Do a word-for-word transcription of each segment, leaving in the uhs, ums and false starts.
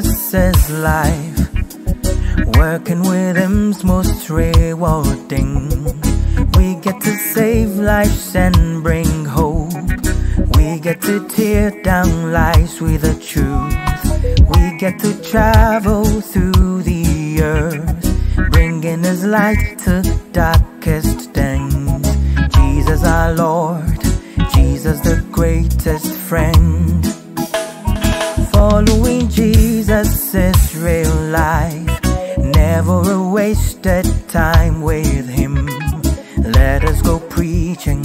this is life. Working with him's most rewarding. We get to save lives and bring hope. We get to tear down lies with the truth. We get to travel through the earth, bringing his light to darkest things. Jesus our Lord, Jesus the greatest friend. Following Jesus is real life. Never a wasted time with him. Let us go preaching,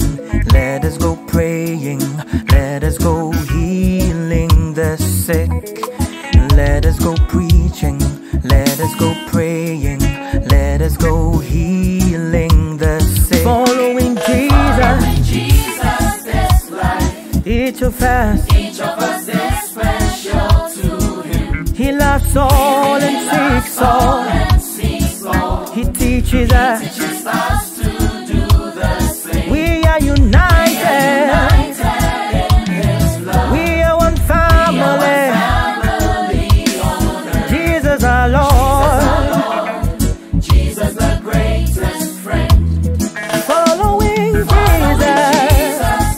let us go praying, let us go healing the sick. Let us go preaching, let us go praying, let us go healing the sick. Following Jesus, following Jesus is life. Each of us, each of us is special to him. He loves all he and seeks all. He teaches us, he teaches us to do the same. We are united, united in his love. We are one family, are one family owner. Jesus our Lord, Jesus our Lord, Jesus the greatest friend. Following, Following Jesus,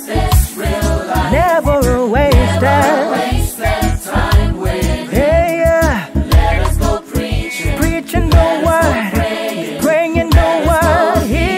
Jesus is real life. Never a wasted, never wasted time with him. Hey, yeah. Let us go preaching, preaching the word. Here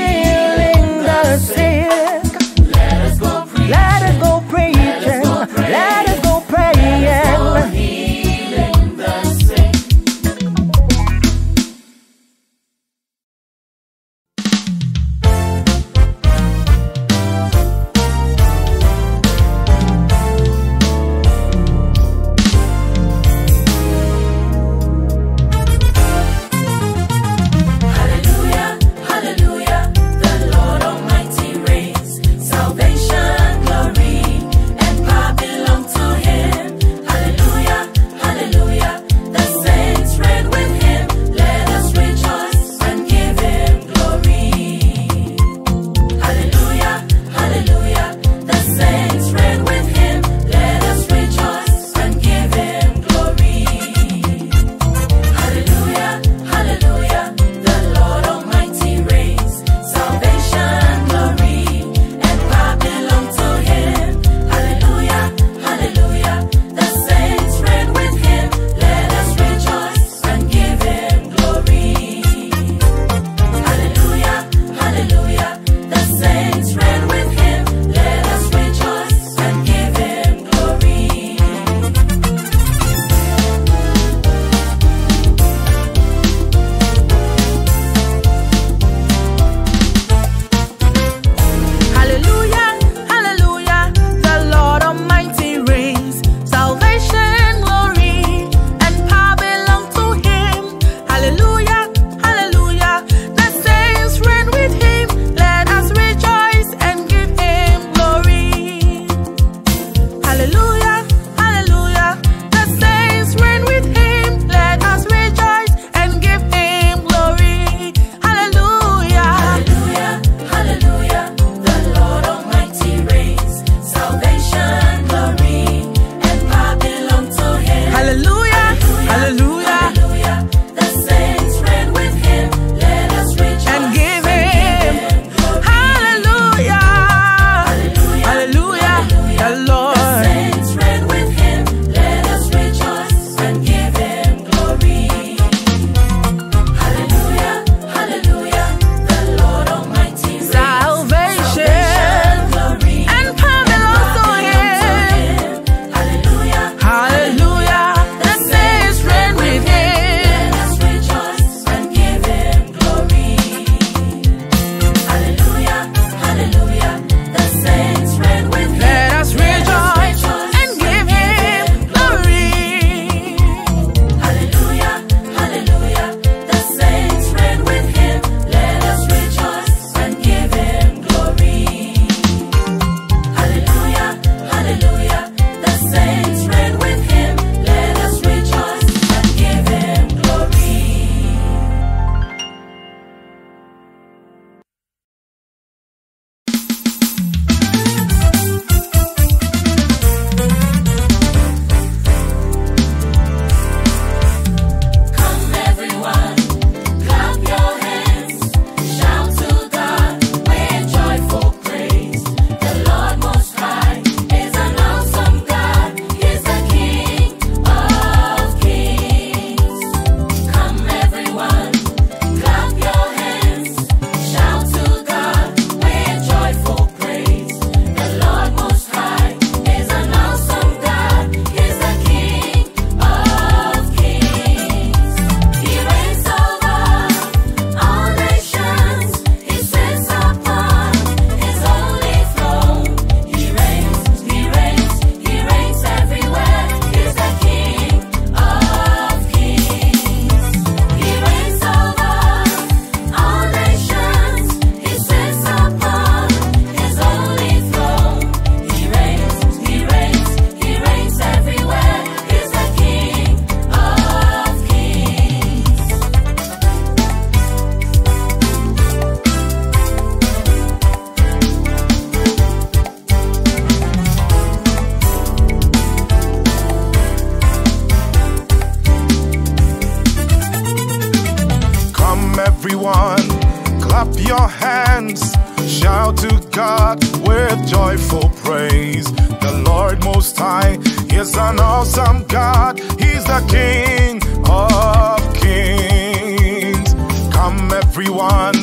your hands. Shout to God with joyful praise. The Lord Most High is an awesome God. He's the King of Kings. Come everyone,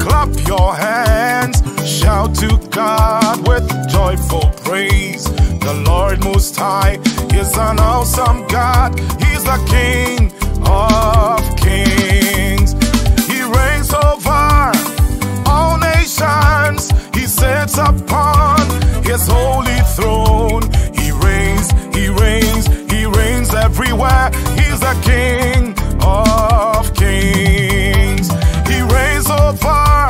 clap your hands. Shout to God with joyful praise. The Lord Most High is an awesome God. He's the King of Kings. He reigns over all nations. He sits upon His holy throne. He reigns, He reigns, He reigns everywhere. He's the King of Kings. He reigns over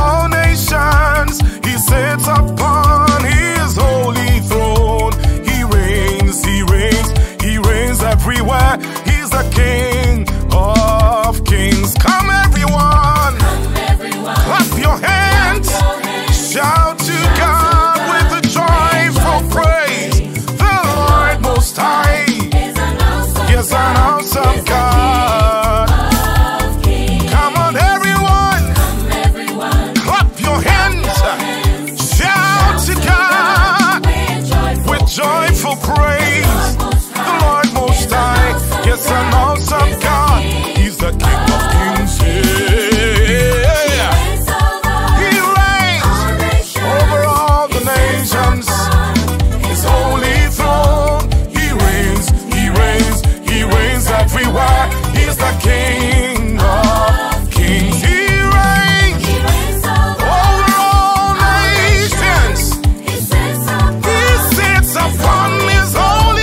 all nations. He sits upon His holy throne. He reigns, He reigns, He reigns everywhere. The King of Kings. Come everyone, Come everyone. Clap, your hands. clap your hands, shout to shout God, to God with a joyful praise. praise. The, the Lord Most High is an awesome God. Is an awesome is God. Come on everyone, Come everyone. Clap, your, clap hands. your hands, shout, shout to God, God with joyful praise. It's an awesome God. He's the King of Kings. Yeah. He reigns over all the nations. His holy throne. He reigns, He reigns, He reigns everywhere. He's the King of Kings. He reigns over all nations. He sits upon His holy.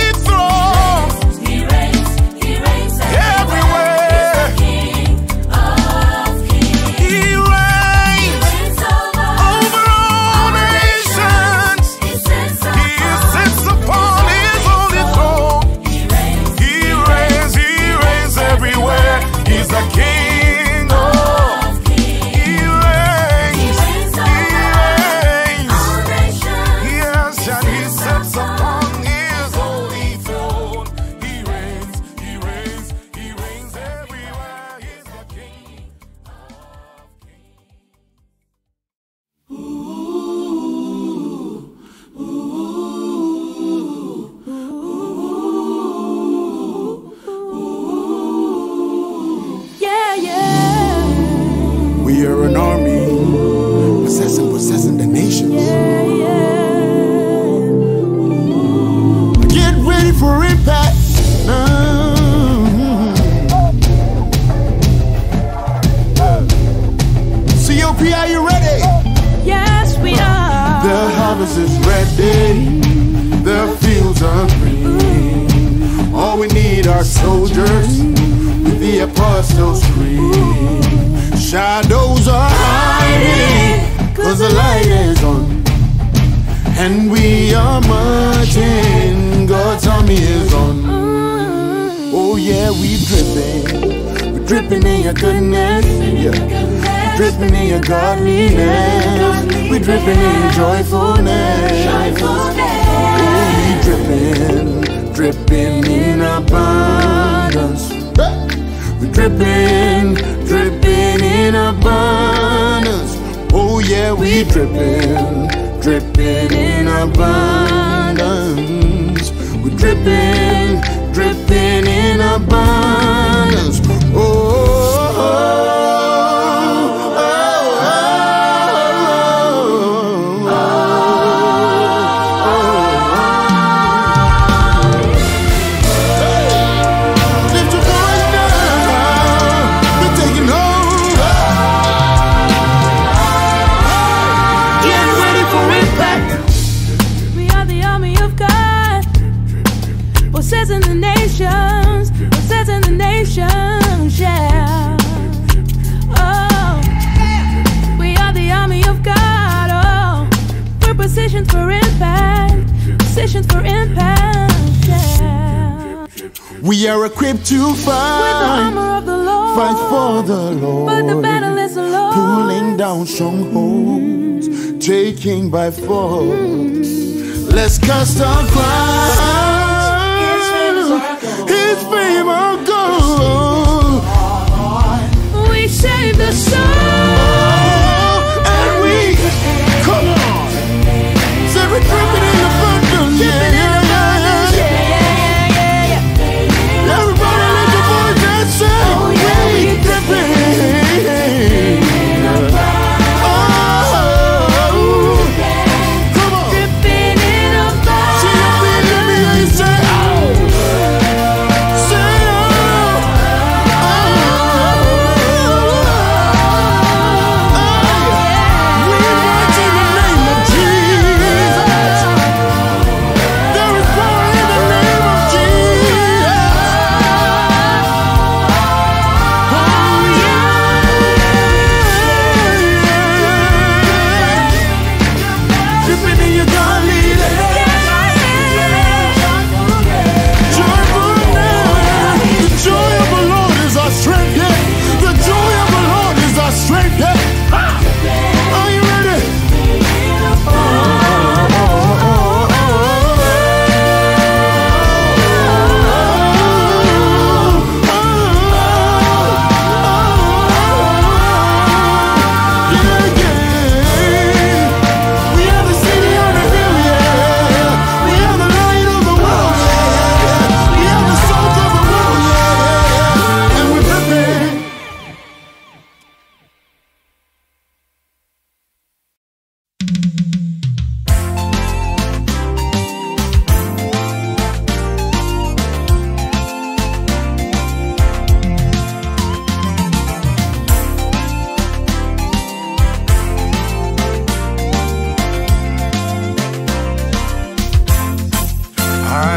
Save the soul.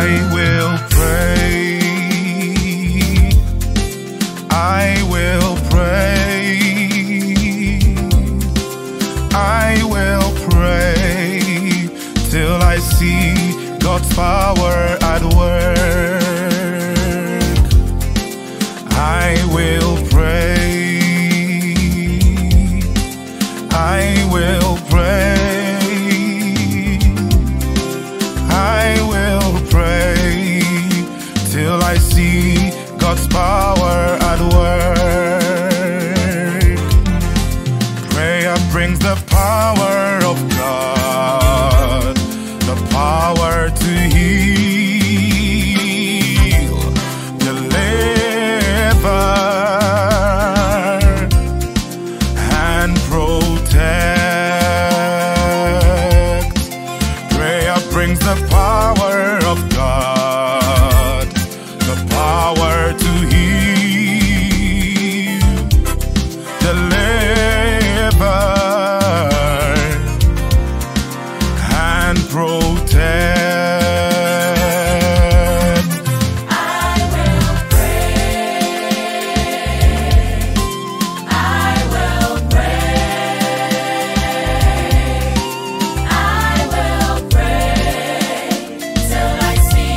I will pray, I will pray, I will pray, till I see God's power at work. I will pray, I will pray, I will pray, till I see God's power at work. Prayer brings the power of God, the power to heal, deliver, and protect. Prayer brings the power of God, the power to heal, deliver, and protect. I will pray, I will pray, I will pray, till I see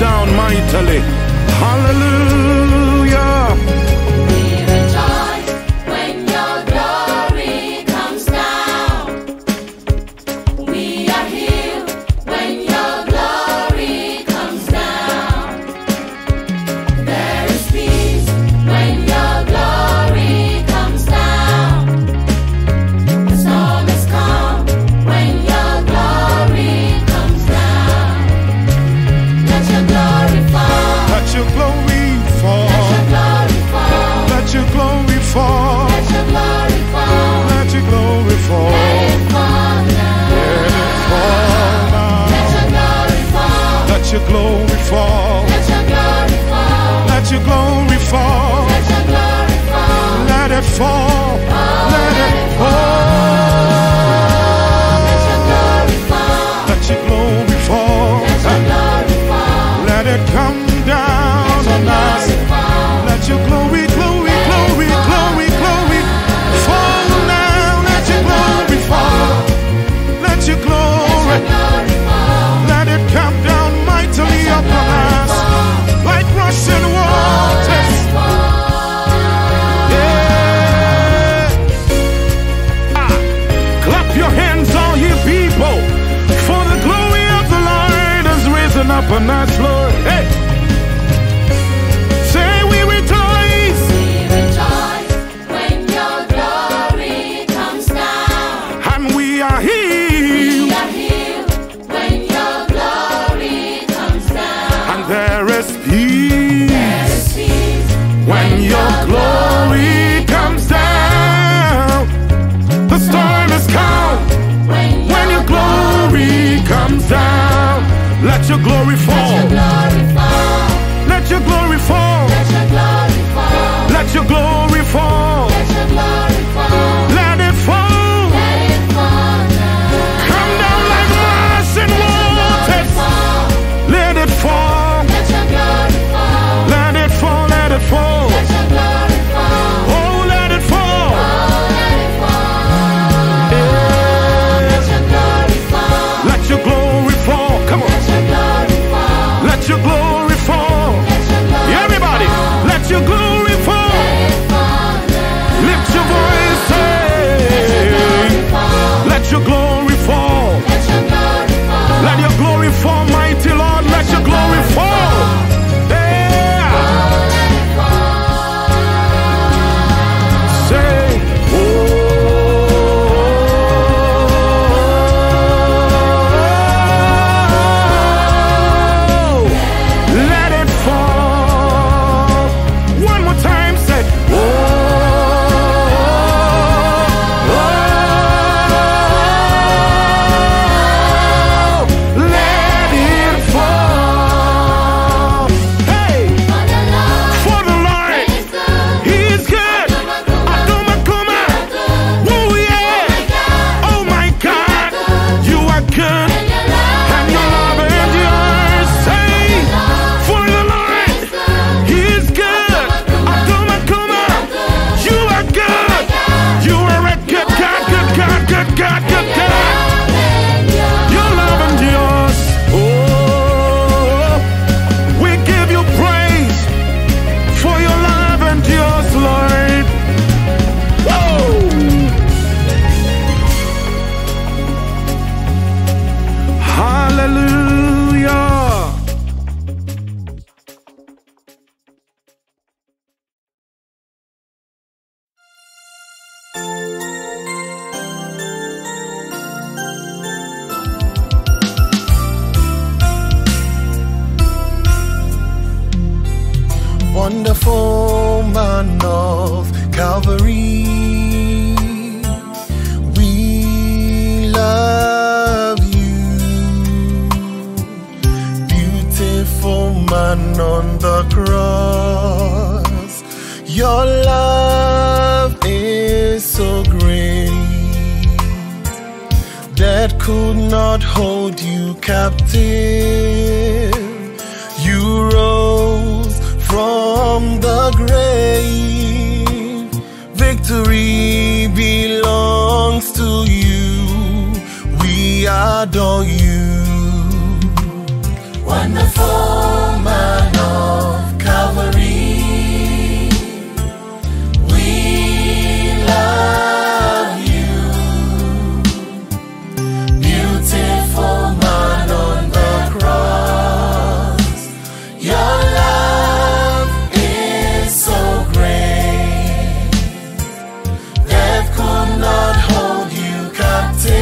down mightily. Hallelujah. We rejoice when your glory comes down. We are healed when your glory comes down. There is peace when your glory comes down. The storm is calm when your glory comes down. Let your glory fall. Let your glory fall. Let your glory fall. Let your glory fall. Let your glory fall. Let it fall now. Let it fall now. Let your glory fall. Let your glory fall. Let your glory fall. Let your glory fall. Let your glory fall. Let it fall. Oh, Let let it it fall. Let your glory fall. Let your glory fall. Let your glory fall. Let it come down on us. Let your glory, glory, glory, glory, glory fall now. Let your glory fall. Let your glory. Let it come down mightily upon us like rushing waters. Yeah. Ah, clap your hands, all you people, for the glory of the Lord is risen up on us, Lord. Hey. When your glory comes down, the storm is calm. When your glory comes down, let your glory fall. Let your glory fall. Let your glory fall. Let it fall. Come down like rushing waters. Let it fall. Let it fall. Let it fall. Let your glory fall. Lift your voice, say, let your glory fall. Let your glory fall, mighty Lord. Let your glory fall. Say, oh, let it fall. Wonderful man of Calvary, we love you. Beautiful man on the cross, your love is so great that could not hold you captive. You rose from the grave, victory belongs to you. We adore you. wonderful man of Calvary, we love you, beautiful man on the cross, your love is so great, death could not hold you captive,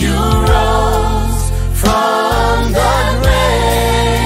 you rose from that grave.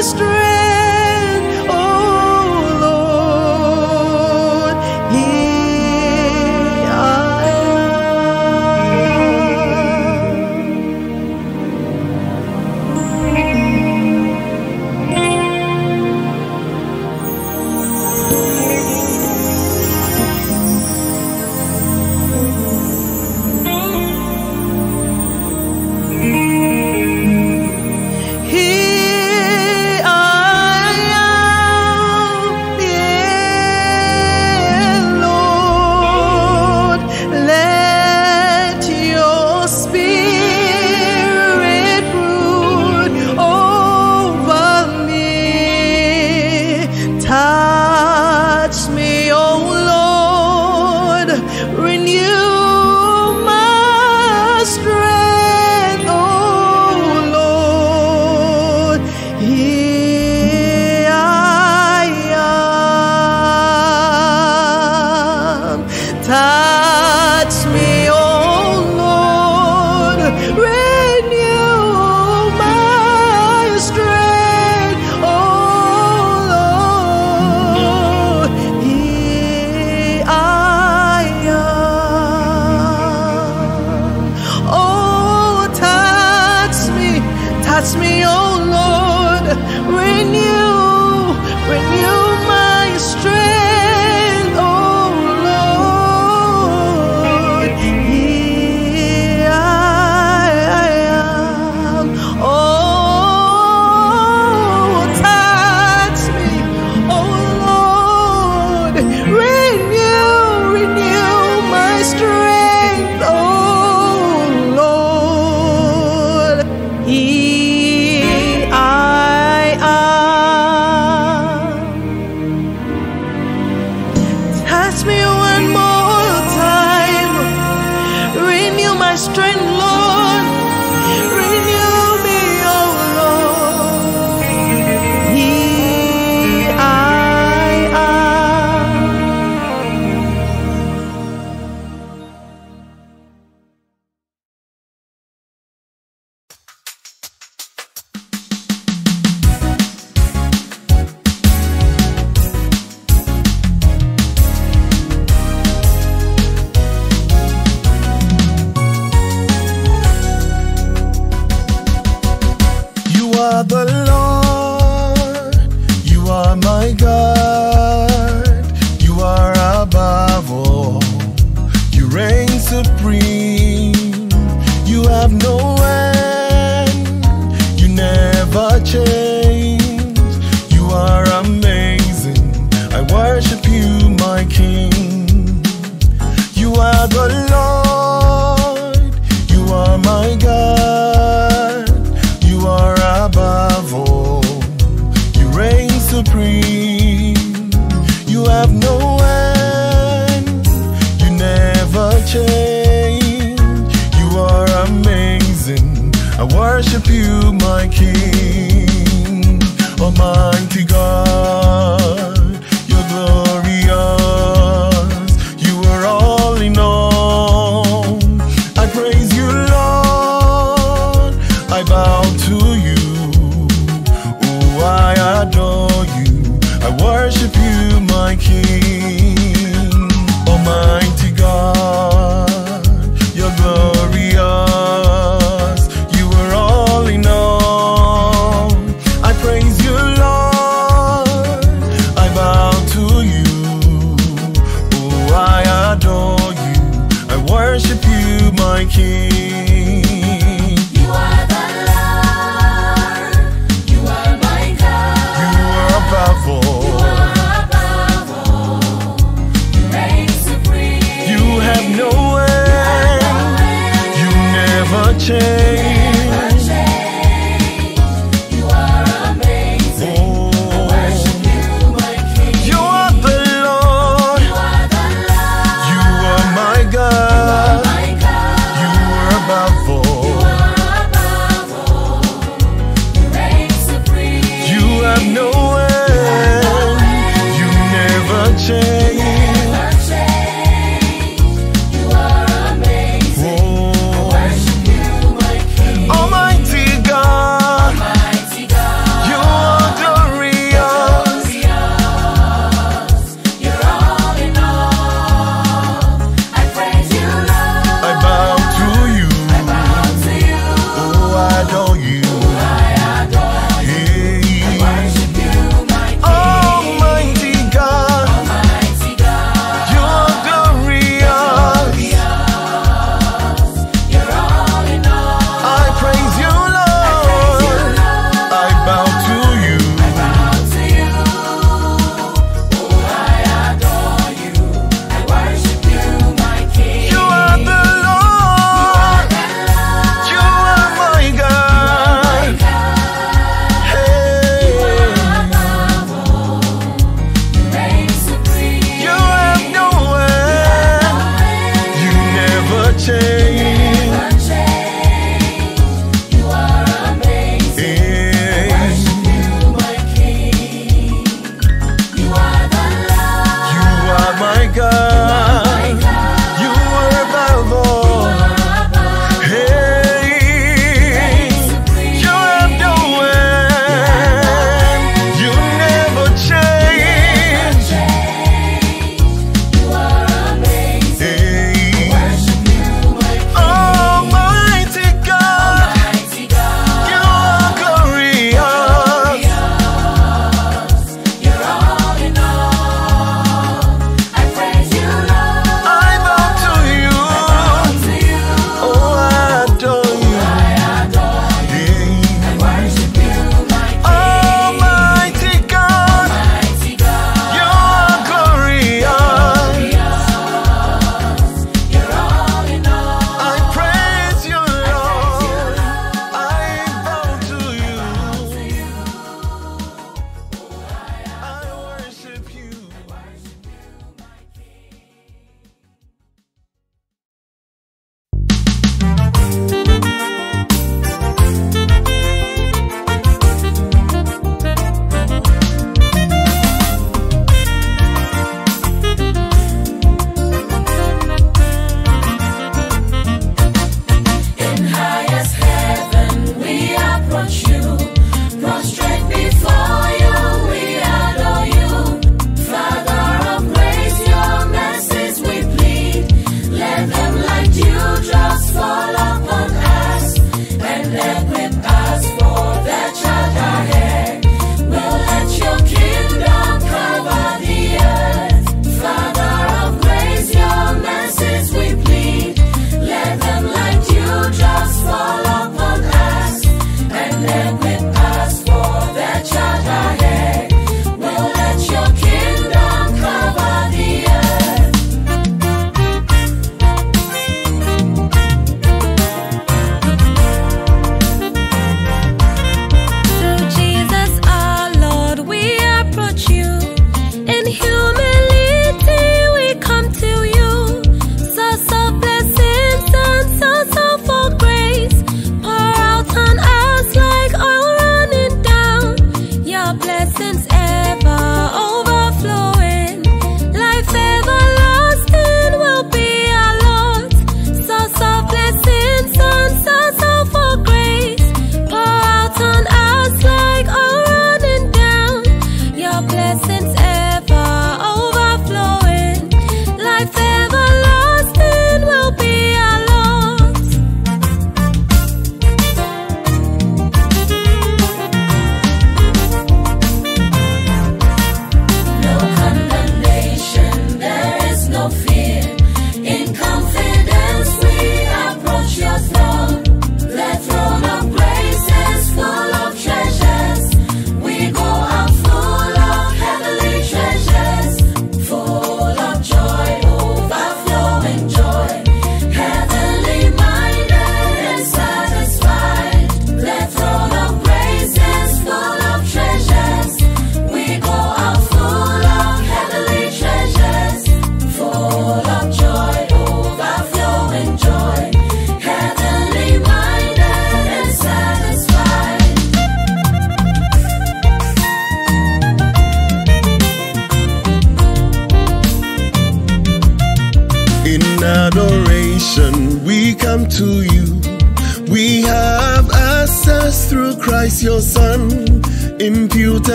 You are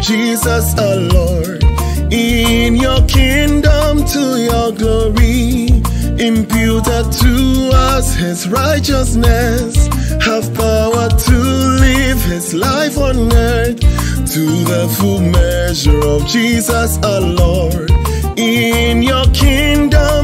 Jesus our Lord, in your kingdom to your glory, imputed to us his righteousness, have power to live his life on earth, to the full measure of Jesus our Lord, in your kingdom